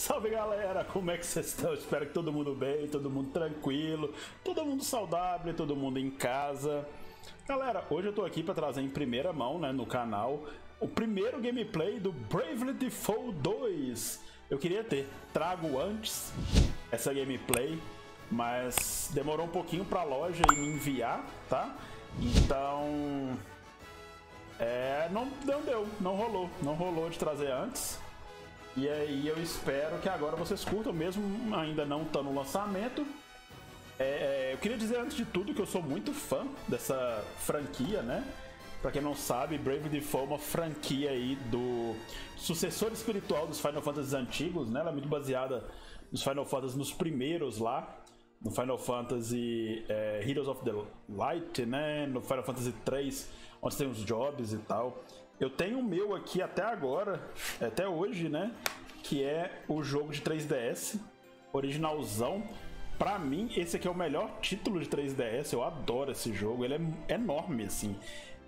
Salve galera, como é que vocês estão? Espero que todo mundo bem, todo mundo tranquilo, todo mundo saudável, todo mundo em casa. Galera, hoje eu tô aqui pra trazer em primeira mão, né, no canal, o primeiro gameplay do Bravely Default 2. Eu queria ter trago antes essa gameplay, mas demorou um pouquinho pra loja e me enviar, tá? Então... não deu, não rolou de trazer antes. E aí eu espero que agora vocês curtam, mesmo ainda não tá no lançamento. Eu queria dizer antes de tudo que eu sou muito fã dessa franquia, né? Pra quem não sabe, Bravely Default é uma franquia aí do sucessor espiritual dos Final Fantasy antigos, né? Ela é muito baseada nos Final Fantasy, nos primeiros lá. No Final Fantasy Heroes of the Light, né? No Final Fantasy III, onde tem os jobs e tal. Eu tenho o meu aqui até agora, até hoje, né, que é o jogo de 3DS, originalzão. Pra mim, esse aqui é o melhor título de 3DS, eu adoro esse jogo, ele é enorme, assim.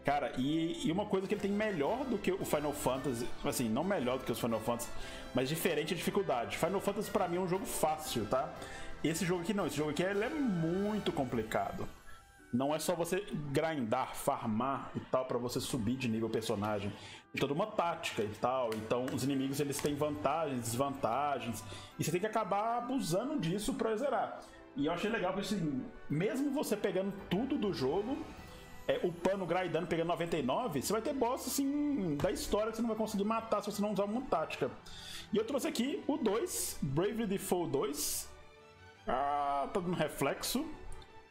Cara, e uma coisa que ele tem melhor do que o Final Fantasy, assim, não melhor do que os Final Fantasy, mas diferente a dificuldade. Final Fantasy pra mim é um jogo fácil, tá? Esse jogo aqui não, esse jogo aqui ele é muito complicado. Não é só você grindar, farmar e tal, pra você subir de nível personagem. Tem toda uma tática e tal, então os inimigos eles têm vantagens, desvantagens, e você tem que acabar abusando disso pra zerar. E eu achei legal que assim, mesmo você pegando tudo do jogo, upando, grindando, pegando 99, você vai ter boss assim, da história que você não vai conseguir matar se você não usar uma tática. E eu trouxe aqui o 2, Bravely Default 2. Ah, tá dando reflexo.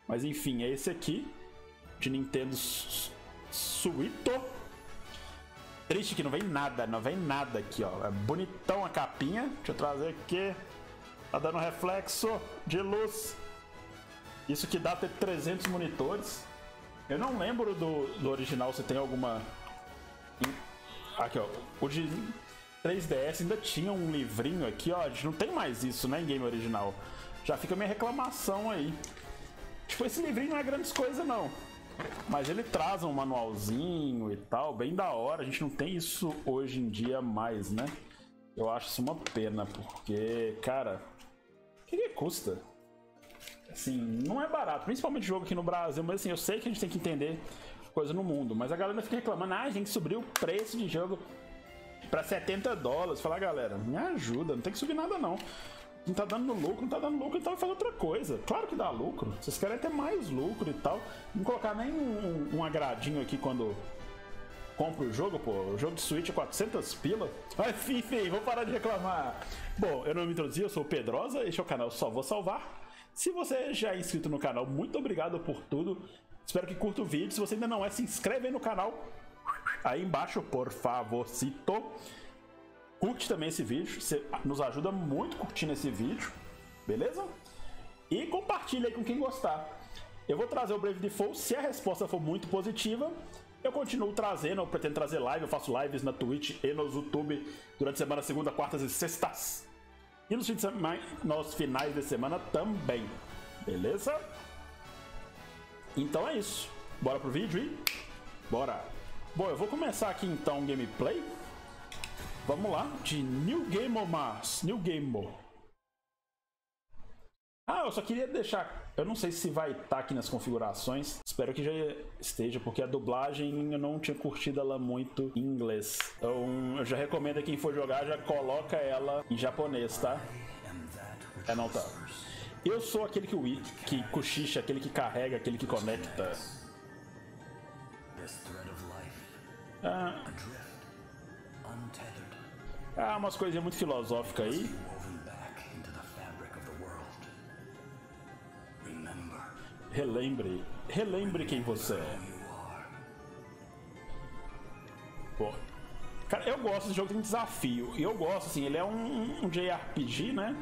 Mas enfim, é esse aqui, de Nintendo Switch. Triste que não vem nada aqui, ó. É bonitão a capinha. Deixa eu trazer aqui. Tá dando reflexo de luz. Isso que dá ter 300 monitores. Eu não lembro do original se tem alguma... Aqui, ó. O de 3DS ainda tinha um livrinho aqui, ó. A gente não tem mais isso, né, em game original. Já fica a minha reclamação aí. Tipo, esse livrinho não é grandes coisas, não. Mas ele traz um manualzinho e tal, bem da hora. A gente não tem isso hoje em dia mais, né? Eu acho isso uma pena, porque, cara... O que custa? Assim, não é barato. Principalmente jogo aqui no Brasil, mas assim, eu sei que a gente tem que entender coisa no mundo. Mas a galera fica reclamando, ah, a gente subiu o preço de jogo pra $70. Fala, galera, me ajuda, não tem que subir nada, não. Não tá dando lucro, então vai fazer outra coisa. Claro que dá lucro, vocês querem ter mais lucro e tal. Não colocar nem um agradinho aqui quando compra o jogo, pô. O jogo de Switch é 400 pila. Enfim, vou parar de reclamar. Bom, eu não me introduzi, eu sou o Pedrosa, este é o canal Só Vou Salvar. Se você já é inscrito no canal, muito obrigado por tudo. Espero que curta o vídeo. Se você ainda não é, se inscreve aí no canal. Aí embaixo, por favorcito. Curte também esse vídeo, você nos ajuda muito curtindo esse vídeo, beleza? E compartilha aí com quem gostar. Eu vou trazer o Bravely Default, se a resposta for muito positiva, eu continuo trazendo, eu pretendo trazer live, eu faço lives na Twitch e no YouTube durante a semana, segunda, quartas e sextas. E nos finais de semana também, beleza? Então é isso, bora pro vídeo e bora! Bom, eu vou começar aqui então o gameplay. Vamos lá, de New Game Mas, New Game. Ah, eu só queria deixar... Eu não sei se vai estar aqui nas configurações. Espero que já esteja, porque a dublagem eu não tinha curtido ela muito em inglês. Então, eu já recomendo a quem for jogar, já coloca ela em japonês, tá? É, não tá. Eu sou aquele que cochicha, aquele que carrega, aquele que conecta. Ah... Ah, umas coisinhas muito filosóficas aí. Relembre quem você é. Bom, cara, eu gosto desse jogo que tem desafio. E eu gosto, assim, ele é um JRPG, né?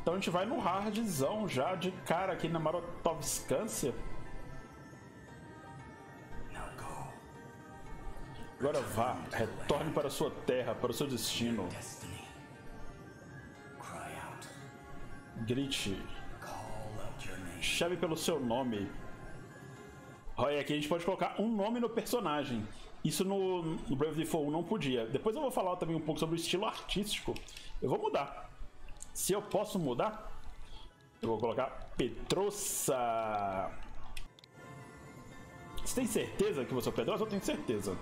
Então a gente vai no hardzão já de cara aqui na Marotovskância. Agora vá, retorne para sua terra, para o seu destino. Grite. Chame pelo seu nome. Olha, aqui a gente pode colocar um nome no personagem. Isso no Bravely Default não podia. Depois eu vou falar também um pouco sobre o estilo artístico. Eu vou mudar. Se eu posso mudar, eu vou colocar Pedrosa. Você tem certeza que você é o Pedrosa? Eu tenho certeza.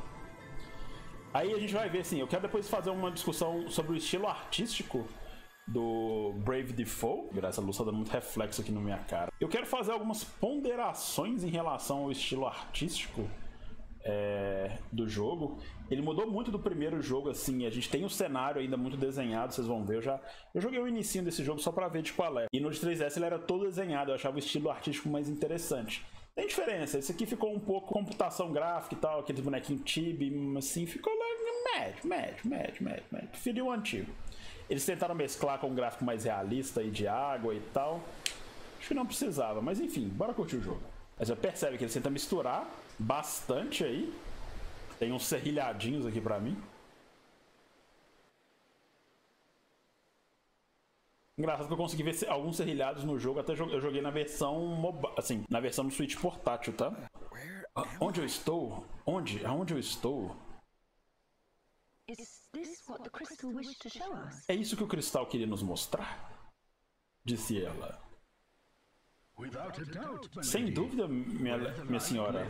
Aí a gente vai ver, assim, eu quero depois fazer uma discussão sobre o estilo artístico do Bravely Default. Graças a Deus, tá dando muito reflexo aqui na minha cara. Eu quero fazer algumas ponderações em relação ao estilo artístico do jogo. Ele mudou muito do primeiro jogo, assim, a gente tem um cenário ainda muito desenhado, vocês vão ver. Eu joguei o inicinho desse jogo só pra ver de qual é. E no de 3DS ele era todo desenhado, eu achava o estilo artístico mais interessante. Tem diferença, esse aqui ficou um pouco computação gráfica e tal, aqueles bonequinhos chibi, assim, ficou médio. Preferi o antigo. Eles tentaram mesclar com um gráfico mais realista e de água e tal. Acho que não precisava, mas enfim, bora curtir o jogo. Mas você percebe que eles tentam misturar bastante aí. Tem uns serrilhadinhos aqui pra mim. Engraçado que eu consegui ver alguns serrilhados no jogo. Até eu joguei na versão mobile, assim, na versão do Switch portátil, tá? Onde eu estou? Onde? Aonde eu estou? É isso que o cristal queria nos mostrar? Disse ela. Sem dúvida, minha senhora.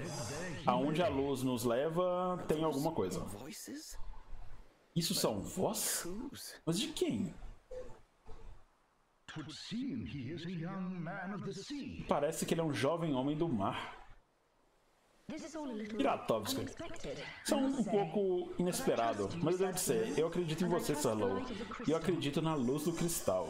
Aonde a luz nos leva, tem alguma coisa. Isso são vozes? Mas de quem? Parece que ele é um jovem homem do mar. Piratovska. Isso é um pouco inesperado, mas deve ser. Eu acredito em você, Sarlow. Eu acredito na luz do cristal.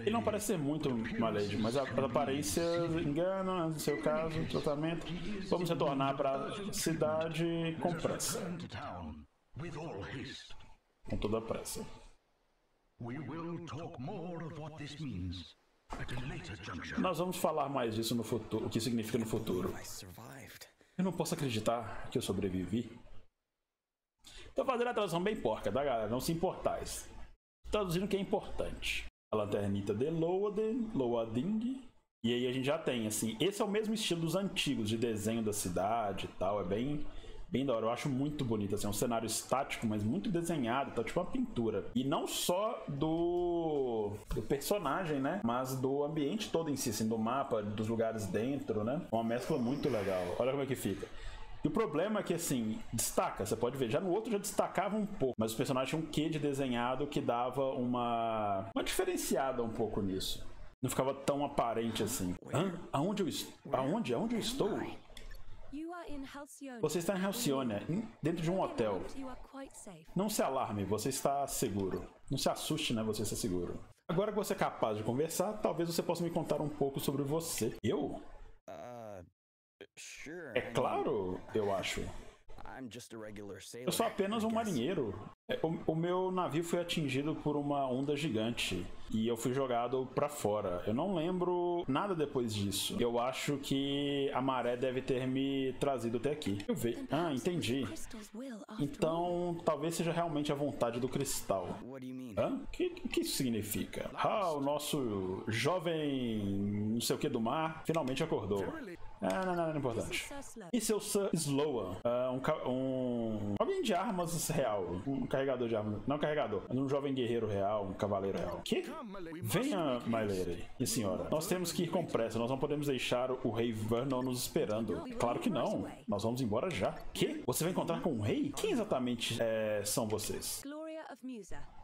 Ele não parece ser muito, Malady, mas as aparências enganam. No seu caso, tratamento. Vamos retornar para a cidade com pressa. Com toda a pressa. Nós vamos falar mais disso no futuro, o que significa no futuro. Eu não posso acreditar que eu sobrevivi. Tô fazendo a tradução bem porca, tá, galera? Não se importais. Traduzindo o que é importante. A lanternita de Loading. E aí a gente já tem, assim, esse é o mesmo estilo dos antigos, de desenho da cidade e tal, é bem da hora, eu acho muito bonito, assim, é um cenário estático, mas muito desenhado, tá tipo uma pintura. E não só do personagem, né, mas do ambiente todo em si, assim, do mapa, dos lugares dentro, né, uma mescla muito legal, olha como é que fica. E o problema é que, assim, destaca, você pode ver, já no outro já destacava um pouco, mas os personagens tinham um quê de desenhado que dava uma diferenciada um pouco nisso. Não ficava tão aparente assim. Hã? Aonde eu estou? Você está em Halcyonia, dentro de um hotel. Não se alarme, você está seguro. Não se assuste, né? Você está seguro. Agora que você é capaz de conversar, talvez você possa me contar um pouco sobre você. Eu? É claro, eu acho. Eu sou apenas um marinheiro. O meu navio foi atingido por uma onda gigante e eu fui jogado pra fora. Eu não lembro nada depois disso. Eu acho que a maré deve ter me trazido até aqui. Eu vi. Ah, entendi. Então, talvez seja realmente a vontade do cristal. Hã? O que isso significa? Ah, o nosso jovem não sei o que do mar finalmente acordou. Ah, não é importante. E seu Sir Sloan? Alguém de armas real. Um carregador de armas. Não carregador. Um jovem guerreiro real, um cavaleiro real. Que? Venha, my lady. E senhora, nós temos que ir com pressa. Nós não podemos deixar o rei Vernon nos esperando. Claro que não. Nós vamos embora já. Que? Você vai encontrar com o rei? Quem exatamente são vocês?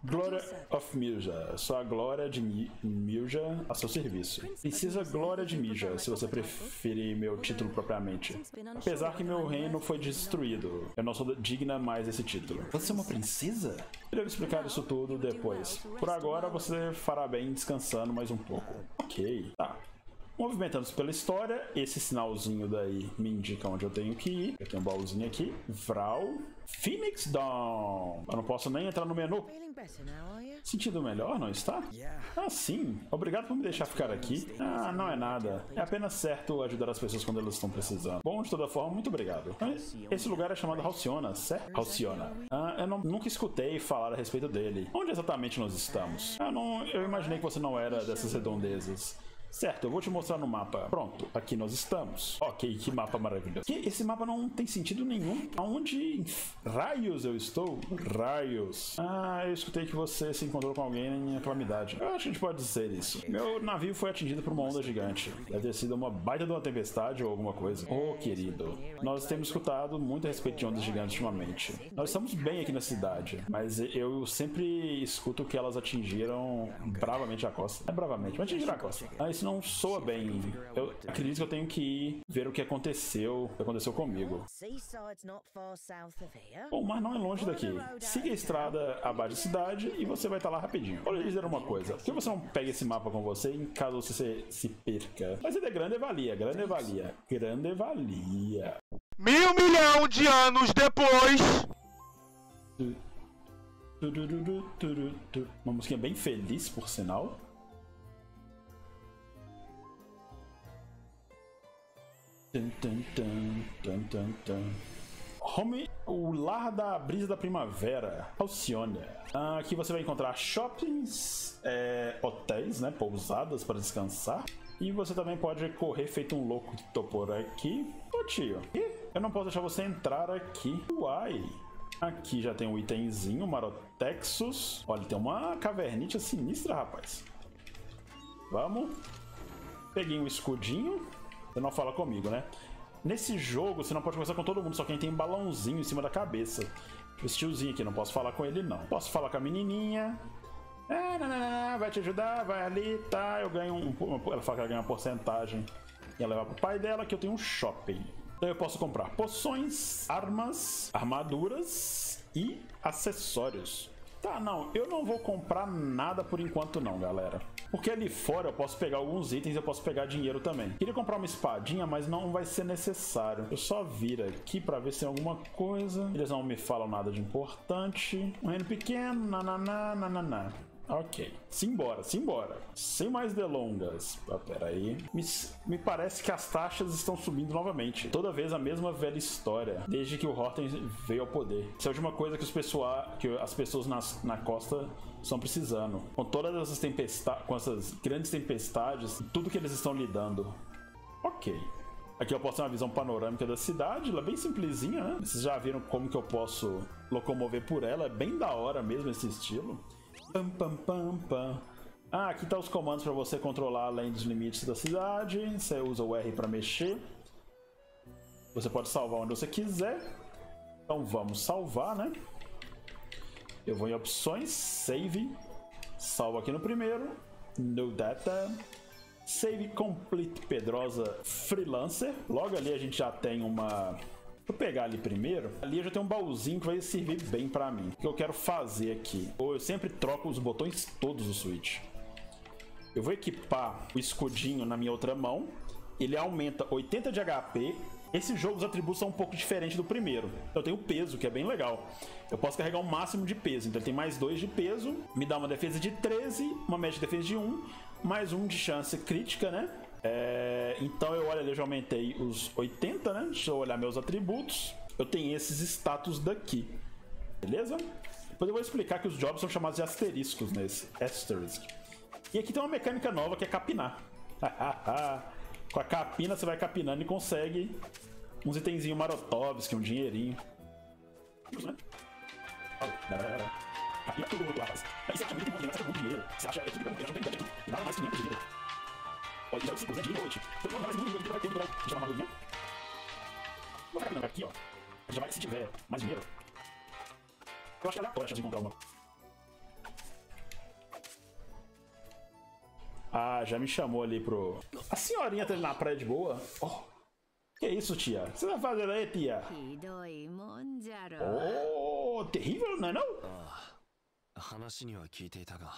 Glória of Mija. Sua Glória de Mija a seu serviço. Princesa Glória de Mija, se você preferir meu título propriamente. Apesar que meu reino foi destruído, eu não sou digna mais desse título. Você é uma princesa? Eu devo explicar isso tudo depois. Por agora você fará bem descansando mais um pouco. Ok, tá. Movimentando-se pela história, esse sinalzinho daí me indica onde eu tenho que ir. Eu tenho um baúzinho aqui. Vral. Phoenix Down. Eu não posso nem entrar no menu. Sentindo melhor, não está? Ah, sim. Obrigado por me deixar ficar aqui. Ah, não é nada. É apenas certo ajudar as pessoas quando elas estão precisando. Bom, de toda forma, muito obrigado. Esse lugar é chamado Halcyonia, certo? Halcyonia. Ah, eu nunca escutei falar a respeito dele. Onde exatamente nós estamos? Eu imaginei que você não era dessas redondezas. Certo, eu vou te mostrar no mapa. Pronto, aqui nós estamos. Ok, que mapa maravilhoso. Que esse mapa não tem sentido nenhum. Aonde raios eu estou? Raios. Ah, eu escutei que você se encontrou com alguém na calamidade. Eu acho que a gente pode dizer isso. Meu navio foi atingido por uma onda gigante. Deve ter sido uma baita de uma tempestade ou alguma coisa. Oh, querido. Nós temos escutado muito a respeito de ondas gigantes ultimamente. Nós estamos bem aqui na cidade, mas eu sempre escuto que elas atingiram bravamente a costa. É bravamente, mas atingiram a costa. Ah, isso não soa bem. Eu acredito que eu tenho que ir ver o que aconteceu comigo. Bom, o mar não é longe daqui. Siga a estrada abaixo da cidade e você vai estar lá rapidinho. Olha, dizer uma coisa. Por que você não pega esse mapa com você em caso você se perca? Mas ele é grande valia, grande valia, grande valia. 1000 milhão de anos depois... Uma musiquinha bem feliz, por sinal. Home, o lar da brisa da primavera, Halcyonia. Aqui você vai encontrar shoppings, hotéis, né, pousadas para descansar. E você também pode correr feito um louco que tô por aqui. Ô tio, eu não posso deixar você entrar aqui. Uai. Aqui já tem um itemzinho, Marotexus. Olha, tem uma cavernite sinistra, rapaz. Vamos. Peguei um escudinho. Você não fala comigo, né? Nesse jogo, você não pode conversar com todo mundo, só quem tem um balãozinho em cima da cabeça. Esse tiozinho aqui, não posso falar com ele, não. Posso falar com a menininha. Ah, não, não, não, vai te ajudar, vai ali, tá. Eu ganho um... Ela fala que ela ganha uma porcentagem. E ela leva pro pai dela, que eu tenho um shopping. Então eu posso comprar poções, armas, armaduras e acessórios. Tá, não, eu não vou comprar nada por enquanto não, galera. Porque ali fora eu posso pegar alguns itens, eu posso pegar dinheiro também. Queria comprar uma espadinha, mas não vai ser necessário. Eu só viro aqui pra ver se tem alguma coisa. Eles não me falam nada de importante. Um reino pequeno, nananá, nananá. Ok, simbora, simbora. Sem mais delongas. Ah, peraí. Me parece que as taxas estão subindo novamente. Toda vez a mesma velha história. Desde que o Horten veio ao poder. Isso é a última coisa que, as pessoas na costa estão precisando. Com todas essas tempestades, com essas grandes tempestades, tudo que eles estão lidando. Ok. Aqui eu posso ter uma visão panorâmica da cidade, ela é bem simplesinha, né? Vocês já viram como que eu posso locomover por ela. É bem da hora mesmo esse estilo. Pam, pam, pam, pam. Ah, aqui tá os comandos para você controlar além dos limites da cidade. Você usa o R para mexer. Você pode salvar onde você quiser. Então vamos salvar, né? Eu vou em opções, save. Salvo aqui no primeiro. No data. Save complete Pedrosa Freelancer. Logo ali a gente já tem uma... Vou pegar ali primeiro. Ali eu já tenho um baúzinho que vai servir bem pra mim. O que eu quero fazer aqui? Eu sempre troco os botões todos do Switch. Eu vou equipar o escudinho na minha outra mão. Ele aumenta 80 de HP. Esse jogo os atributos são um pouco diferentes do primeiro. Eu tenho peso, que é bem legal. Eu posso carregar um máximo de peso. Então ele tem mais 2 de peso. Me dá uma defesa de 13, uma média de defesa de 1. Mais 1 de chance crítica, né? Então eu olho ali, eu já aumentei os 80, né? Deixa eu olhar meus atributos. Eu tenho esses status daqui. Beleza? Depois eu vou explicar que os jobs são chamados de asteriscos nesse. Asterisk. E aqui tem uma mecânica nova que é capinar. Com a capina você vai capinando e consegue uns itenzinhos marotovs, que é um dinheirinho. Capina todo mundo, rapaz. Aí você acabou de comprar muito dinheiro. Você acha que é tudo que eu tenho aqui? Nada mais que muito dinheiro. Olha, já 5% de noite. Todo mundo mais muito dinheiro que vai ter. Deixa eu dar uma maluquinha. Vou ficar capinando aqui, ó. Já vai, se tiver mais dinheiro. Eu acho que é aleatório a chance de encontrar uma. Ah, já me chamou ali pro... A senhorinha tá ali na praia de boa. Oh, que isso, tia? O que você tá fazendo aí, tia? Oh, terrível, não é não?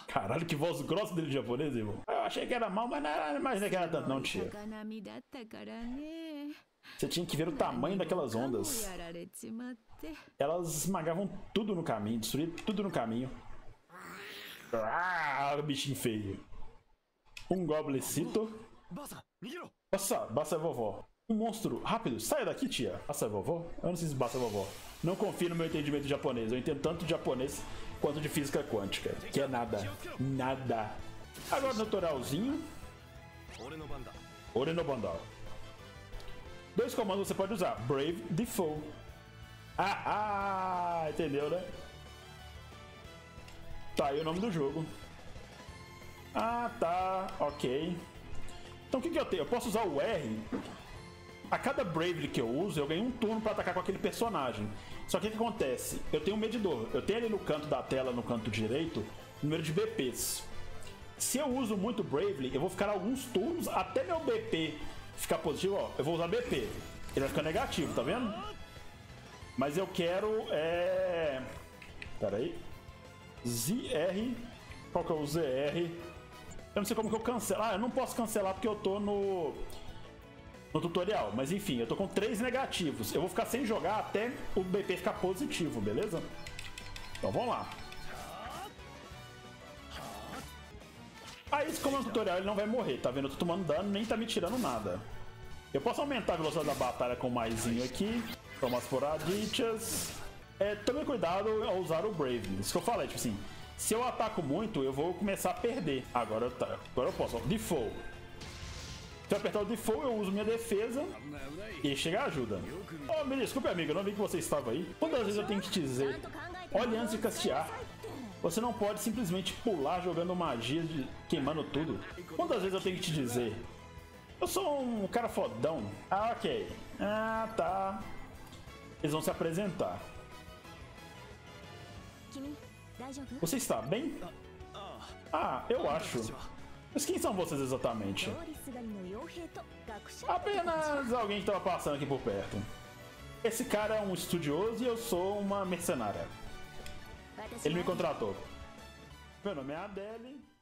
Caralho, que voz grossa dele de japonês, irmão. Eu achei que era mal, mas não imaginei que era tanto não, tia. Você tinha que ver o tamanho daquelas ondas. Elas esmagavam tudo no caminho, destruíam tudo no caminho. Ah, bichinho feio. Um goblecito. Basta, basta vovó. Um monstro, rápido, saia daqui, tia. Basta vovó? Eu não sei se basta vovó. Não confio no meu entendimento de japonês. Eu entendo tanto de japonês quanto de física quântica. Que é nada, nada. Agora no tutorialzinho. Ore no Bandai. Dois comandos você pode usar. Brave Default. Ah, entendeu, né? Tá aí o nome do jogo. Ah, tá. Ok. Então o que, que eu tenho? Eu posso usar o R. A cada Bravely que eu uso, eu ganho um turno pra atacar com aquele personagem. Só que o que acontece? Eu tenho um medidor. Eu tenho ali no canto da tela, no canto direito, número de BPs. Se eu uso muito Bravely, eu vou ficar alguns turnos até meu BP ficar positivo. Ó, eu vou usar BP. Ele vai ficar negativo, tá vendo? Mas eu quero... Pera aí. ZR. Qual que é o ZR? Eu não sei como que eu cancelo. Ah, eu não posso cancelar porque eu tô no tutorial, mas enfim, eu tô com 3 negativos. Eu vou ficar sem jogar até o BP ficar positivo, beleza? Então vamos lá. Aí, como é um tutorial, ele não vai morrer, tá vendo? Eu tô tomando dano, nem tá me tirando nada. Eu posso aumentar a velocidade da batalha com o maisinho aqui. Toma as porraditas. Tome cuidado ao usar o Brave. Isso que eu falei, tipo assim, se eu ataco muito, eu vou começar a perder. Agora eu posso, ó, Default. Se eu apertar o default, eu uso minha defesa e chega a ajuda. Oh, me desculpe, amigo, eu não vi que você estava aí. Quantas vezes eu tenho que te dizer? Olha, antes de castear, você não pode simplesmente pular jogando magia, queimando tudo. Quantas vezes eu tenho que te dizer? Eu sou um cara fodão. Ah, ok. Ah, tá. Eles vão se apresentar. Você está bem? Ah, eu acho. Mas quem são vocês exatamente? Apenas alguém que estava passando aqui por perto. Esse cara é um estudioso e eu sou uma mercenária. Ele me contratou. Meu nome é Adele.